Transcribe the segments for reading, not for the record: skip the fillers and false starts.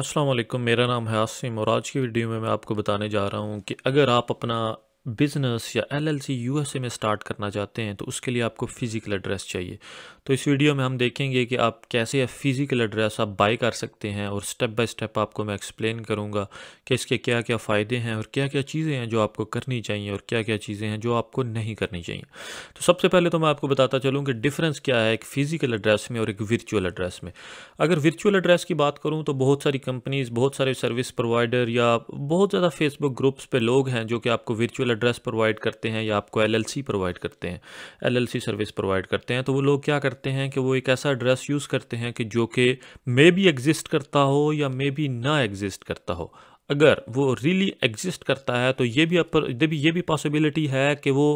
अस्सलाम वालेकुम, मेरा नाम है आसिम और आज की वीडियो में मैं आपको बताने जा रहा हूँ कि अगर आप अपना बिज़नेस या LLC USA में स्टार्ट करना चाहते हैं तो उसके लिए आपको फ़िज़िकल एड्रेस चाहिए। तो इस वीडियो में हम देखेंगे कि आप कैसे फ़िज़िकल एड्रेस आप बाई कर सकते हैं और स्टेप बाय स्टेप आपको मैं एक्सप्लेन करूंगा कि इसके क्या क्या फ़ायदे हैं और क्या क्या चीज़ें हैं जो आपको करनी चाहिए और क्या क्या चीज़ें हैं जो आपको नहीं करनी चाहिए। तो सबसे पहले तो मैं आपको बताता चलूँ कि डिफरेंस क्या है एक फ़िज़िकल एड्रेस में और एक वर्चुअल एड्रेस में। अगर वर्चुअल एड्रेस की बात करूँ तो बहुत सारी कंपनीज़, बहुत सारे सर्विस प्रोवाइडर या बहुत ज़्यादा फेसबुक ग्रुप्स पर लोग हैं जो कि आपको वर्चुअल एड्रेस प्रोवाइड करते हैं या आपको LLC प्रोवाइड करते हैं, LLC सर्विस प्रोवाइड करते हैं। तो वो लोग क्या करते हैं कि वो एक ऐसा एड्रेस यूज़ करते हैं कि जो कि मे बी एग्जिस्ट करता हो या मे बी ना एग्जिस्ट करता हो। अगर वो रियली एग्जिस्ट करता है तो ये भी पॉसिबिलिटी है कि वो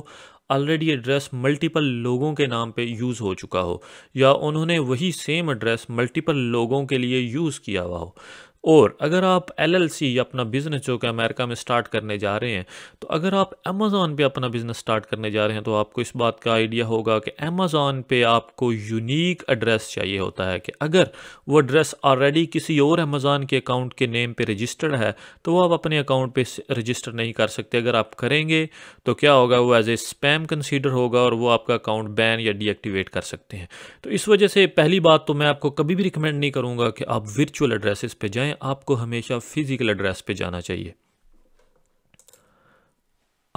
ऑलरेडी एड्रेस मल्टीपल लोगों के नाम पे यूज़ हो चुका हो या उन्होंने वही सेम एड्रेस मल्टीपल लोगों के लिए यूज़ किया हुआ हो। और अगर आप LLC या अपना बिज़नेस जो कि अमेरिका में स्टार्ट करने जा रहे हैं, तो अगर आप Amazon पे अपना बिज़नेस स्टार्ट करने जा रहे हैं तो आपको इस बात का आइडिया होगा कि Amazon पे आपको यूनिक एड्रेस चाहिए होता है कि अगर वो एड्रेस ऑलरेडी किसी और Amazon के अकाउंट के नेम पे रजिस्टर्ड है तो वो आप अपने अकाउंट पे रजिस्टर नहीं कर सकते। अगर आप करेंगे तो क्या होगा, वो एज ए स्पैम कंसीडर होगा और वो आपका अकाउंट बैन या डीएक्टिवेट कर सकते हैं। तो इस वजह से पहली बात तो मैं आपको कभी भी रिकमेंड नहीं करूँगा कि आप वर्चुअल एड्रेसेस पे जाएँ, आपको हमेशा फिजिकल एड्रेस पे जाना चाहिए।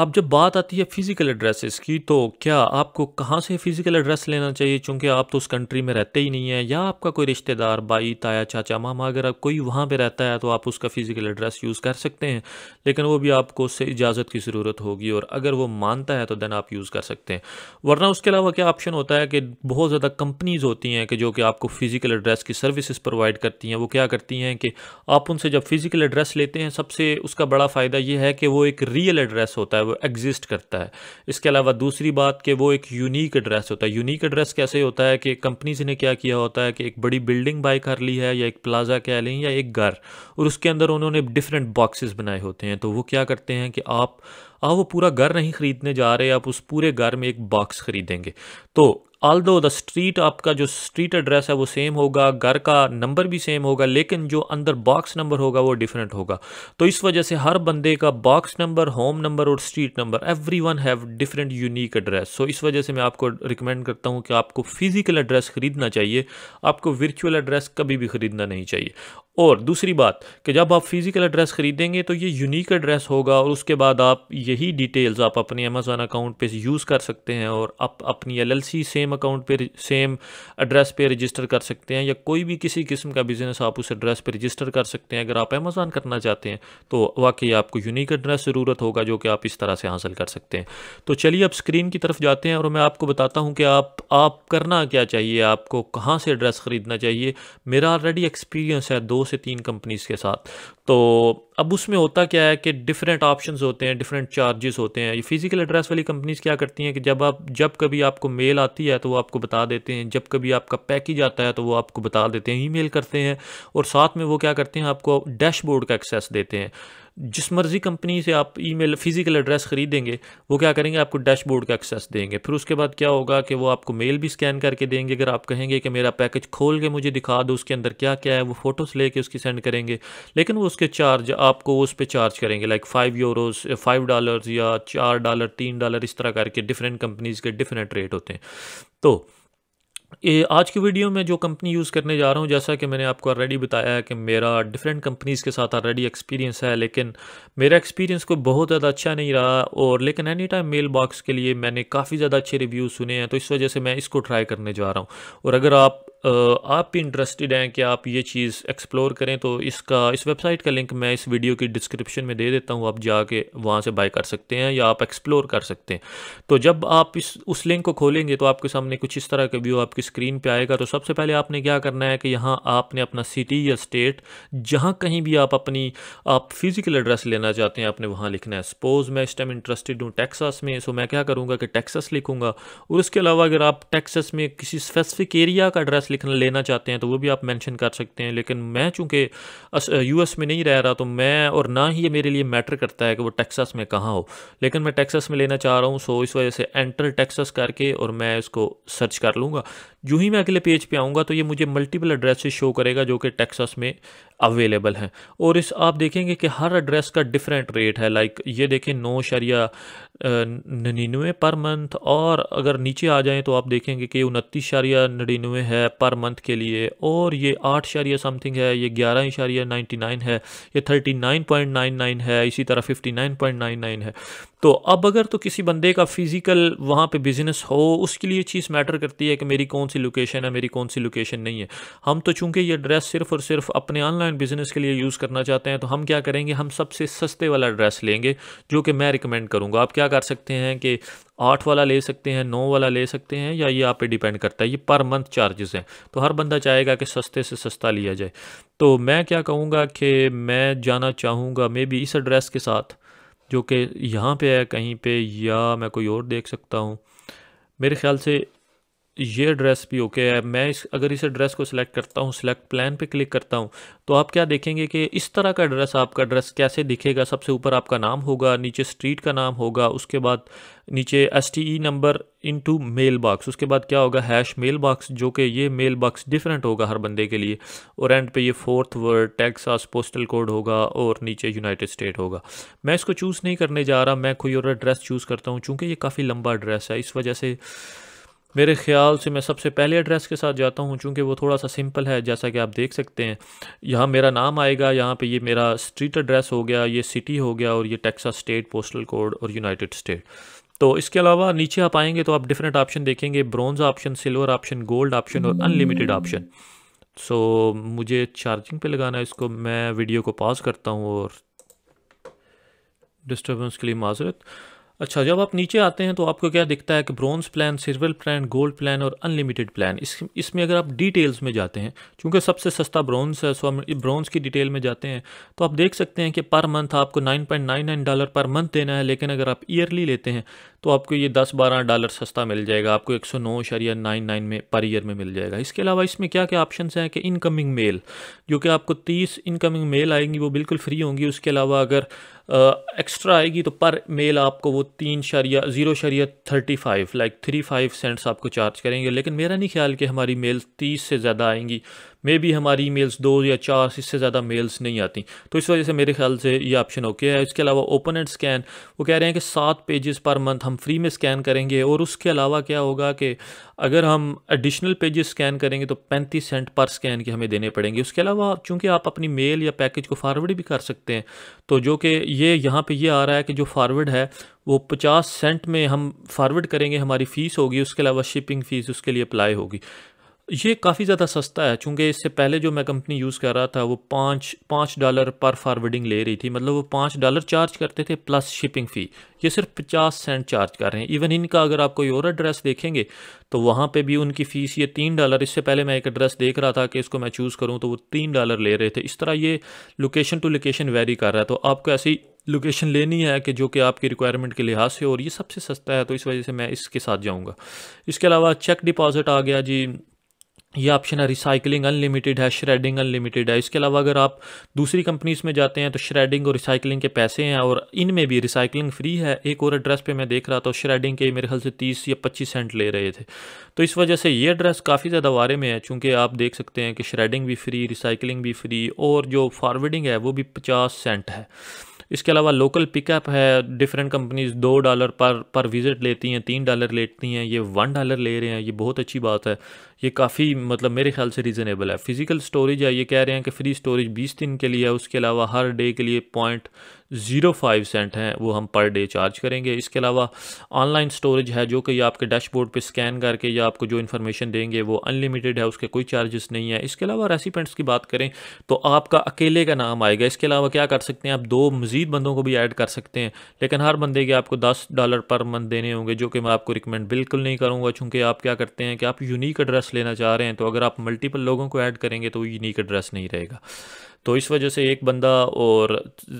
अब जब बात आती है फ़िज़िकल एड्रेसेस की, तो क्या आपको कहाँ से फ़िज़िकल एड्रेस लेना चाहिए, चूँकि आप तो उस कंट्री में रहते ही नहीं है या आपका कोई रिश्तेदार, भाई, ताया, चाचा, मामा, अगर आप कोई वहाँ पे रहता है तो आप उसका फ़िज़िकल एड्रेस यूज़ कर सकते हैं, लेकिन वो भी आपको उससे इजाज़त की ज़रूरत होगी और अगर वो मानता है तो देन आप यूज़ कर सकते हैं। वरना उसके अलावा क्या ऑप्शन होता है कि बहुत ज़्यादा कंपनीज़ होती हैं कि जो कि आपको फ़िज़िकल एड्रेस की सर्विसेज प्रोवाइड करती हैं। वो क्या करती हैं कि आप उनसे जब फ़िज़िकल एड्रेस लेते हैं, सबसे उसका बड़ा फ़ायदा ये है कि वो एक रियल एड्रेस होता है, वो एग्जिस्ट करता है। इसके अलावा दूसरी बात कि वो एक यूनिक एड्रेस होता है। यूनिक एड्रेस कैसे होता है कि कंपनीज ने क्या किया होता है कि एक बड़ी बिल्डिंग बाय कर ली है या एक प्लाजा कह लें या एक घर, और उसके अंदर उन्होंने डिफरेंट बॉक्सेस बनाए होते हैं। तो वो क्या करते हैं कि आप वो पूरा घर नहीं खरीदने जा रहे, आप उस पूरे घर में एक बॉक्स खरीदेंगे। तो ऑल्दो द स्ट्रीट, आपका जो स्ट्रीट एड्रेस है वो सेम होगा, घर का नंबर भी सेम होगा, लेकिन जो अंदर बॉक्स नंबर होगा वो डिफरेंट होगा। तो इस वजह से हर बंदे का बॉक्स नंबर, होम नंबर और street number, everyone have different unique address. So इस वजह से मैं आपको रिकमेंड करता हूँ कि आपको फिजिकल एड्रेस ख़रीदना चाहिए, आपको वर्चुअल एड्रेस कभी भी ख़रीदना नहीं चाहिए। और दूसरी बात कि जब आप फिजिकल एड्रेस ख़रीदेंगे तो ये यूनिक एड्रेस होगा और उसके बाद आप यही डिटेल्स आप अपने अमेज़न अकाउंट पे यूज़ कर सकते हैं और आप अपनी LLC सेम अकाउंट पे, सेम एड्रेस पे रजिस्टर कर सकते हैं या कोई भी किसी किस्म का बिज़नेस आप उस एड्रेस पे रजिस्टर कर सकते हैं। अगर आप अमेज़न करना चाहते हैं तो वाकई आपको यूनिक एड्रेस ज़रूरत होगा जो कि आप इस तरह से हासिल कर सकते हैं। तो चलिए अब स्क्रीन की तरफ जाते हैं और मैं आपको बताता हूँ कि आप करना क्या चाहिए, आपको कहाँ से एड्रेस ख़रीदना चाहिए। मेरा ऑलरेडी एक्सपीरियंस है 2 से 3 कंपनीज़ के साथ। तो अब उसमें होता क्या है कि डिफरेंट ऑप्शंस होते हैं, डिफरेंट चार्जेस होते हैं। ये फिजिकल एड्रेस वाली कंपनीज़ क्या करती हैं कि जब कभी आपको मेल आती है तो वो आपको बता देते हैं, जब कभी आपका पैकेज आता है तो वो आपको बता देते हैं, ईमेल करते हैं और साथ में वो क्या करते हैं आपको डैशबोर्ड का एक्सेस देते हैं। जिस मर्ज़ी कंपनी से आप ईमेल फिजिकल एड्रेस ख़रीदेंगे वो क्या करेंगे, आपको डैशबोर्ड का एक्सेस देंगे। फिर उसके बाद क्या होगा कि वो आपको मेल भी स्कैन करके देंगे। अगर आप कहेंगे कि मेरा पैकेज खोल के मुझे दिखा दो उसके अंदर क्या क्या है, वो फ़ोटोज़ लेके उसकी सेंड करेंगे, लेकिन वो उसके चार्ज आपको उस पर चार्ज करेंगे लाइक €5, $5 या $4, $3, इस तरह करके डिफरेंट कंपनीज़ के डिफरेंट रेट होते हैं। तो आज की वीडियो में जो कंपनी यूज़ करने जा रहा हूँ, जैसा कि मैंने आपको ऑलरेडी बताया है कि मेरा डिफरेंट कंपनीज़ के साथ ऑलरेडी एक्सपीरियंस है, लेकिन मेरा एक्सपीरियंस कोई बहुत ज़्यादा अच्छा नहीं रहा। और लेकिन एनी टाइम मेलबॉक्स के लिए मैंने काफ़ी ज़्यादा अच्छे रिव्यूज़ सुने हैं, तो इस वजह से मैं इसको ट्राई करने जा रहा हूँ। और अगर आप भी इंटरेस्टेड हैं कि आप ये चीज़ एक्सप्लोर करें तो इस वेबसाइट का लिंक मैं इस वीडियो की डिस्क्रिप्शन में दे देता हूँ, आप जाके वहाँ से बाय कर सकते हैं या आप एक्सप्लोर कर सकते हैं। तो जब आप उस लिंक को खोलेंगे तो आपके सामने कुछ इस तरह का व्यू आपकी स्क्रीन पे आएगा। तो सबसे पहले आपने क्या करना है कि यहाँ आपने अपना सिटी या स्टेट, जहाँ कहीं भी आप फिज़िकल एड्रेस लेना चाहते हैं, आपने वहाँ लिखना है। सपोज़ मैं इस टाइम इंटरेस्टेड हूँ टेक्सास में, सो मैं क्या करूँगा कि टेक्सास लिखूँगा। और उसके अलावा अगर आप टेक्सास में किसी स्पेसिफिक एरिया का एड्रेस लेना चाहते हैं तो वो भी आप मेंशन कर सकते हैं। लेकिन मैं चूंकि US में नहीं रह रहा तो मैं, और ना ही ये मेरे लिए मैटर करता है कि वो टेक्सास में कहाँ हो, लेकिन मैं टेक्सास में लेना चाह रहा हूँ। सो इस वजह से एंटर टेक्सास करके और मैं इसको सर्च कर लूँगा। जो ही मैं अगले पेज पे आऊँगा तो ये मुझे मल्टीपल एड्रेसेस शो करेगा जो कि टेक्सास में अवेलेबल हैं। और इस आप देखेंगे कि हर एड्रेस का डिफरेंट रेट है। लाइक ये देखें 9.99 पर मंथ, और अगर नीचे आ जाएं तो आप देखेंगे कि 29.99 है पर मंथ के लिए, और ये 8 समथिंग है, ये 11.99 है, ये 39.99 है, इसी तरह 59.99 है। तो अब अगर तो किसी बंदे का फ़िज़िकल वहाँ पे बिज़नेस हो, उसके लिए चीज़ मैटर करती है कि मेरी कौन सी लोकेशन है, मेरी कौन सी लोकेशन नहीं है। हम तो चूँकि ये एड्रेस सिर्फ़ और सिर्फ अपने ऑनलाइन बिज़नेस के लिए यूज़ करना चाहते हैं, तो हम क्या करेंगे, हम सबसे सस्ते वाला एड्रेस लेंगे जो कि मैं रिकमेंड करूँगा। आप क्या कर सकते हैं कि 8 वाला ले सकते हैं, 9 वाला ले सकते हैं, या ये आप पे डिपेंड करता है, ये पर मंथ चार्जेस हैं। तो हर बंदा चाहेगा कि सस्ते से सस्ता लिया जाए। तो मैं क्या कहूँगा कि मैं जाना चाहूँगा मे बी इस एड्रेस के साथ जो कि यहाँ पे है कहीं पे, या मैं कोई और देख सकता हूँ। मेरे ख़्याल से ये एड्रेस भी ओके है। मैं अगर इस एड्रेस को सिलेक्ट करता हूँ, सिलेक्ट प्लान पे क्लिक करता हूँ, तो आप क्या देखेंगे कि इस तरह का एड्रेस, आपका एड्रेस कैसे दिखेगा। सबसे ऊपर आपका नाम होगा, नीचे स्ट्रीट का नाम होगा, उसके बाद नीचे STE number into mail box, उसके बाद क्या होगा, #मेल बॉक्स, जो कि ये मेल बॉक्स डिफरेंट होगा हर बंदे के लिए, और एंड पे ये 4th word Texas postal code होगा, और नीचे यूनाइटेड स्टेट होगा। मैं इसको चूज़ नहीं करने जा रहा, मैं कोई और एड्रेस चूज़ करता हूँ। चूँकि ये काफ़ी लंबा एड्रेस है, इस वजह से मेरे ख़्याल से मैं सबसे पहले एड्रेस के साथ जाता हूं, चूँकि वो थोड़ा सा सिंपल है। जैसा कि आप देख सकते हैं, यहाँ मेरा नाम आएगा, यहाँ पे ये मेरा स्ट्रीट एड्रेस हो गया, ये सिटी हो गया, और ये टेक्सास स्टेट पोस्टल कोड और यूनाइटेड स्टेट। तो इसके अलावा नीचे आप आएंगे तो आप डिफरेंट ऑप्शन देखेंगे, bronze option, silver option, gold option और अनलिमिटेड ऑप्शन। सो मुझे चार्जिंग पर लगाना है इसको। मैं वीडियो को पॉज करता हूँ और डिस्टर्बेंस के लिए माजरत। अच्छा, जब आप नीचे आते हैं तो आपको क्या दिखता है कि bronze plan, silver plan, gold plan और अनलिमिटेड प्लान। इसमें अगर आप डिटेल्स में जाते हैं, क्योंकि सबसे सस्ता ब्रॉन्ज है, सो हम ब्रॉन्ज की डिटेल में जाते हैं तो आप देख सकते हैं कि पर मंथ आपको $9.99 पर मंथ देना है। लेकिन अगर आप ईयरली लेते हैं तो आपको ये $10-12 सस्ता मिल जाएगा, आपको 109.99 में पर ईयर में मिल जाएगा। इसके अलावा इसमें क्या क्या ऑप्शंस हैं कि इनकमिंग मेल, जो कि आपको 30 इनकमिंग मेल आएंगी, वो बिल्कुल फ्री होंगी। उसके अलावा अगर एक्स्ट्रा आएगी तो पर मेल आपको वो 3.0.35 लाइक 35 सेंट्स आपको चार्ज करेंगे। लेकिन मेरा नहीं ख्याल कि हमारी मेल 30 से ज़्यादा आएंगी, मे भी हमारी ईमेल्स 2 या 4 इससे ज़्यादा मेल्स नहीं आती, तो इस वजह से मेरे ख्याल से ये ऑप्शन ओके है। इसके अलावा ओपन एंड स्कैन, वो कह रहे हैं कि 7 पेजेस पर मंथ हम फ्री में स्कैन करेंगे, और उसके अलावा क्या होगा कि अगर हम एडिशनल पेजेस स्कैन करेंगे तो 35 सेंट पर स्कैन के हमें देने पड़ेंगे। उसके अलावा चूँकि आप अपनी मेल या पैकेज को फारवर्ड भी कर सकते हैं, तो जो कि ये यहाँ पर ये आ रहा है कि जो फारवर्ड है वो 50 सेंट में हम फारवर्ड करेंगे, हमारी फ़ीस होगी। उसके अलावा शिपिंग फ़ीस उसके लिए अप्लाई होगी। ये काफ़ी ज़्यादा सस्ता है, चूँकि इससे पहले जो मैं कंपनी यूज़ कर रहा था वो $5 पर फारवर्डिंग ले रही थी, मतलब वो $5 चार्ज करते थे प्लस शिपिंग फ़ी। ये सिर्फ 50 सेंट चार्ज कर रहे हैं। इवन इनका अगर आप कोई और एड्रेस देखेंगे तो वहाँ पे भी उनकी फ़ीस ये $3। इससे पहले मैं एक एड्रेस देख रहा था कि इसको मैं चूज़ करूँ, तो वो $3 ले रहे थे। इस तरह ये लोकेशन टू लोकेशन वेरी कर रहा है। तो आपको ऐसी लोकेशन लेनी है कि जो कि आपकी रिक्वायरमेंट के लिहाज से, और ये सबसे सस्ता है, तो इस वजह से मैं इसके साथ जाऊँगा। इसके अलावा चेक डिपॉज़िट आ गया जी, ये ऑप्शन है। रिसाइकलिंग अनलिमिटेड है, श्रेडिंग अनलिमिटेड है। इसके अलावा अगर आप दूसरी कंपनीज़ में जाते हैं तो श्रेडिंग और रिसाइकलिंग के पैसे हैं, और इनमें भी रिसाइकलिंग फ्री है। एक और एड्रेस पे मैं देख रहा था, श्रेडिंग के मेरे ख्याल से 30 या 25 सेंट ले रहे थे, तो इस वजह से ये एड्रेस काफ़ी ज़्यादा वारे में है, चूँकि आप देख सकते हैं कि श्रेडिंग भी फ्री, रिसाइकलिंग भी फ्री, और जो फारवर्डिंग है वो भी 50 सेंट है। इसके अलावा लोकल पिकअप है, डिफरेंट कंपनीज़ $2 पर विज़िट लेती हैं, $3 लेती हैं, ये $1 ले रहे हैं। ये बहुत अच्छी बात है, ये काफ़ी मतलब मेरे ख्याल से रीज़नेबल है। फ़िज़िकल स्टोरेज है, ये कह रहे हैं कि फ़्री स्टोरेज 20 दिन के लिए है। उसके अलावा हर डे के लिए 0.05 सेंट हैं, वो हम पर डे चार्ज करेंगे। इसके अलावा ऑनलाइन स्टोरेज है, जो कि आपके डैशबोर्ड पे स्कैन करके या आपको जो इन्फॉर्मेशन देंगे वो अनलिमिटेड है, उसके कोई चार्जेस नहीं है। इसके अलावा रेसिपेंट्स की बात करें तो आपका अकेले का नाम आएगा। इसके अलावा क्या कर सकते हैं आप, 2 मज़ीद बंदों को भी ऐड कर सकते हैं, लेकिन हर बंदे के आपको $10 पर मंथ देने होंगे, जो कि मैं आपको रिकमेंड बिल्कुल नहीं करूँगा। चूँकि आप क्या करते हैं कि आप यूनिक एड्रेस लेना चाह रहे हैं, तो अगर आप मल्टीपल लोगों को ऐड करेंगे तो यूनिक एड्रेस नहीं रहेगा, तो इस वजह से एक बंदा और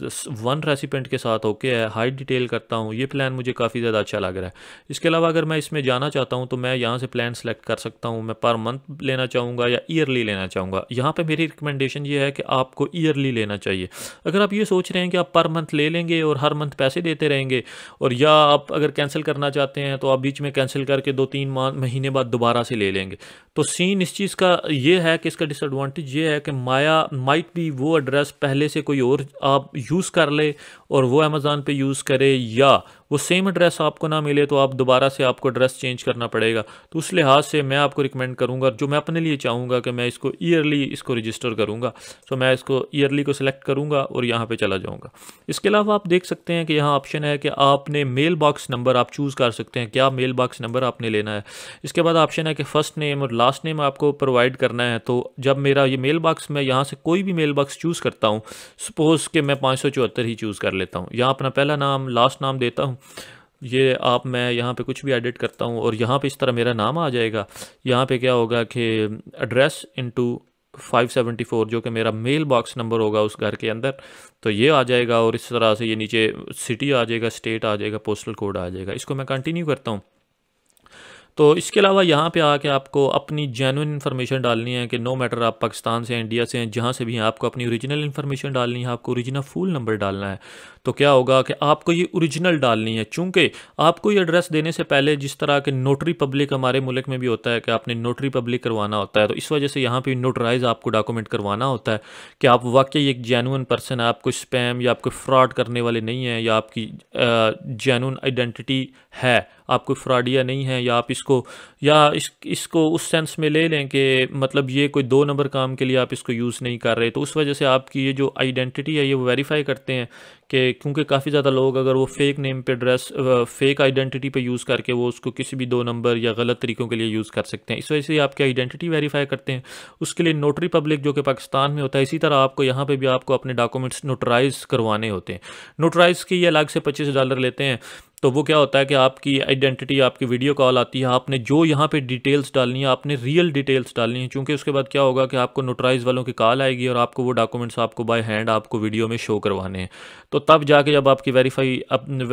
1 रेसिपेंट के साथ ओके है। हाई डिटेल करता हूँ, ये प्लान मुझे काफ़ी ज़्यादा अच्छा लग रहा है। इसके अलावा अगर मैं इसमें जाना चाहता हूँ तो मैं यहाँ से प्लान सेलेक्ट कर सकता हूँ, मैं पर मंथ लेना चाहूँगा या ईयरली लेना चाहूँगा। यहाँ पे मेरी रिकमेंडेशन ये है कि आपको ईयरली लेना चाहिए। अगर आप ये सोच रहे हैं कि आप पर मंथ ले लेंगे और हर मंथ पैसे देते रहेंगे, और या आप अगर कैंसिल करना चाहते हैं तो आप बीच में कैंसिल करके 2-3 महीने बाद दोबारा से ले लेंगे, तो सीन इस चीज़ का ये है कि इसका डिसएडवांटेज ये है कि माइट बी वो एड्रेस पहले से कोई और आप यूज़ कर ले और वो अमेज़ॉन पे यूज़ करे या वो सेम एड्रेस आपको ना मिले तो आप दोबारा से आपको एड्रेस चेंज करना पड़ेगा। तो उस लिहाज से मैं आपको रिकमेंड करूँगा, जो मैं अपने लिए चाहूँगा कि मैं इसको ईयरली इसको रजिस्टर करूँगा, तो मैं इसको ईयरली को सिलेक्ट करूँगा और यहाँ पे चला जाऊँगा। इसके अलावा आप देख सकते हैं कि यहाँ ऑप्शन है कि आपने मेल बॉक्स नंबर आप चूज़ कर सकते हैं, क्या मेल बॉक्स नंबर आपने लेना है। इसके बाद ऑप्शन है कि फ़र्स्ट नेम और लास्ट नेम आपको प्रोवाइड करना है। तो जब मेरा ये मेल बॉक्स, मैं यहाँ से कोई भी मेल बॉक्स चूज़ करता हूँ, सपोज़ कि मैं 574 ही चूज़ कर लेता हूँ, यहाँ अपना पहला नाम लास्ट नाम देता हूँ, ये आप मैं यहाँ पे कुछ भी एडिट करता हूँ और यहाँ पे इस तरह मेरा नाम आ जाएगा। यहाँ पे क्या होगा कि एड्रेस इनटू 574 जो कि मेरा मेल बॉक्स नंबर होगा उस घर के अंदर, तो ये आ जाएगा और इस तरह से ये नीचे सिटी आ जाएगा, स्टेट आ जाएगा, पोस्टल कोड आ जाएगा। इसको मैं कंटिन्यू करता हूँ। तो इसके अलावा यहाँ पे आके आपको अपनी जेन्युइन इन्फॉर्मेशन डालनी है कि नो मैटर आप पाकिस्तान से हैं, इंडिया से हैं, जहाँ से भी हैं, आपको अपनी ओरिजिनल इन्फॉर्मेशन डालनी है, आपको ओरिजिनल फुल नंबर डालना है। तो क्या होगा कि आपको ये ओरिजिनल डालनी है, चूँकि आपको ये एड्रेस देने से पहले जिस तरह के नोटरी पब्लिक हमारे मुल्क में भी होता है कि आपने नोटरी पब्लिक करवाना होता है, तो इस वजह से यहाँ पर नोटराइज आपको डॉक्यूमेंट करवाना होता है कि आप वाकई एक जेन्युइन पर्सन है, आप कोई स्पैम या आप कोई फ्रॉड करने वाले नहीं हैं, या आपकी जेन्युइन आइडेंटिटी है, आप कोई फ्रॉडिया नहीं है, या आप इसको या इसको उस सेंस में ले लें कि मतलब ये कोई दो नंबर काम के लिए आप इसको यूज़ नहीं कर रहे। तो उस वजह से आपकी ये जो आइडेंटिटी है ये वेरीफाई करते हैं कि क्योंकि काफ़ी ज़्यादा लोग अगर वो फेक नेम पे एड्रेस फेक आइडेंटिटी पे यूज़ करके वो उसको किसी भी दो नंबर या गलत तरीक़ों के लिए यूज़ कर सकते हैं। इस वजह से आपकी आइडेंटिटी वेरीफाई करते हैं, उसके लिए नोटरी पब्लिक जो कि पाकिस्तान में होता है, इसी तरह आपको यहाँ पे भी आपको अपने डॉक्यूमेंट्स नोटराइज़ करवाने होते हैं। नोटराइज़ की ये अलग से $25 लेते हैं। तो वो क्या होता है कि आपकी आइडेंटिटी, आपकी वीडियो कॉल आती है, आपने जो यहाँ पे डिटेल्स डालनी है, आपने रियल डिटेल्स डालनी है, क्योंकि उसके बाद क्या होगा कि आपको नोटराइज़ वालों की कॉल आएगी और आपको वो डॉक्यूमेंट्स आपको बाय हैंड आपको वीडियो में शो करवाने हैं। तो तब जाके जब आपकी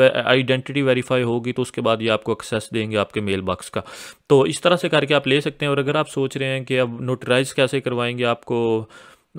आइडेंटिटी वेरीफाई होगी तो उसके बाद ये आपको एक्सेस देंगे आपके मेल बॉक्स का। तो इस तरह से करके आप ले सकते हैं। और अगर आप सोच रहे हैं कि अब नोटराइज़ कैसे करवाएंगे, आपको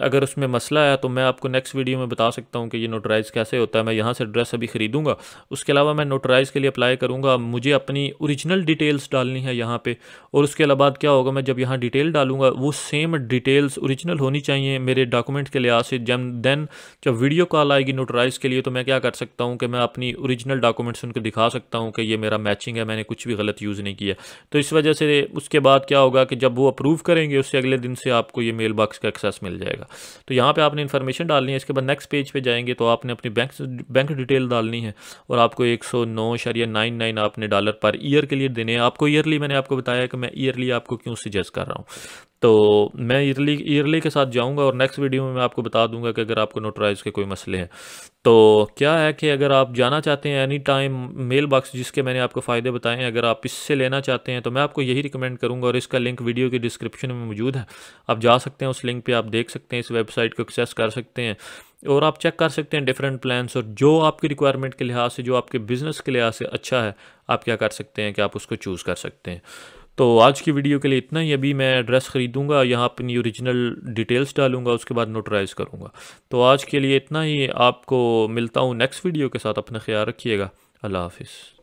अगर उसमें मसला है तो मैं आपको नेक्स्ट वीडियो में बता सकता हूं कि ये नोटराइज़ कैसे होता है। मैं यहां से एड्रेस अभी ख़रीदूंगा, उसके अलावा मैं नोटराइज़ के लिए अप्लाई करूंगा। मुझे अपनी ओरिजिनल डिटेल्स डालनी है यहां पे, और उसके अलावा क्या होगा, मैं जब यहां डिटेल डालूंगा वो सेम डिटेल्स ओरिजिनल होनी चाहिए मेरे डॉक्यूमेंट के लिहाज से। देन जब वीडियो कॉल आएगी नोटराइज़ के लिए तो मैं क्या कर सकता हूँ कि मैं अपनी ओरिजिनल डॉक्यूमेंट्स उनको दिखा सकता हूँ कि ये मेरा मैचिंग है, मैंने कुछ भी गलत यूज़ नहीं किया। तो इस वजह से उसके बाद क्या होगा कि जब वो अप्रूव करेंगे उससे अगले दिन से आपको ये मेल बॉक्स का एक्सेस मिल जाएगा। तो यहाँ पे आपने इन्फॉर्मेशन डालनी है। इसके बाद नेक्स्ट पेज पे जाएंगे तो आपने अपनी बैंक डिटेल डालनी है और आपको 109.99 आपने डॉलर पर ईयर के लिए देने हैं। आपको ईयरली, मैंने आपको बताया कि मैं ईयरली आपको क्यों सजेस्ट कर रहा हूँ, तो मैं ईयरली के साथ जाऊँगा और नेक्स्ट वीडियो में मैं आपको बता दूंगा कि अगर आपको नोटराइज़ के कोई मसले हैं तो क्या है। कि अगर आप जाना चाहते हैं एनी टाइम मेल बॉक्स, जिसके मैंने आपको फ़ायदे बताएं, अगर आप इससे लेना चाहते हैं तो मैं आपको यही रिकमेंड करूंगा और इसका लिंक वीडियो की डिस्क्रिप्शन में मौजूद है। आप जा सकते हैं उस लिंक पे, आप देख सकते हैं, इस वेबसाइट को एक्सेस कर सकते हैं और आप चेक कर सकते हैं डिफरेंट प्लान्स, और जो आपकी रिक्वायरमेंट के लिहाज से, जो आपके बिज़नेस के लिहाज से अच्छा है, आप क्या कर सकते हैं कि आप उसको चूज़ कर सकते हैं। तो आज की वीडियो के लिए इतना ही। अभी मैं एड्रेस ख़रीदूंगा, यहाँ अपनी ओरिजिनल डिटेल्स डालूंगा, उसके बाद नोटराइज़ करूंगा। तो आज के लिए इतना ही। आपको मिलता हूँ नेक्स्ट वीडियो के साथ। अपना ख्याल रखिएगा। अल्लाह हाफिज़।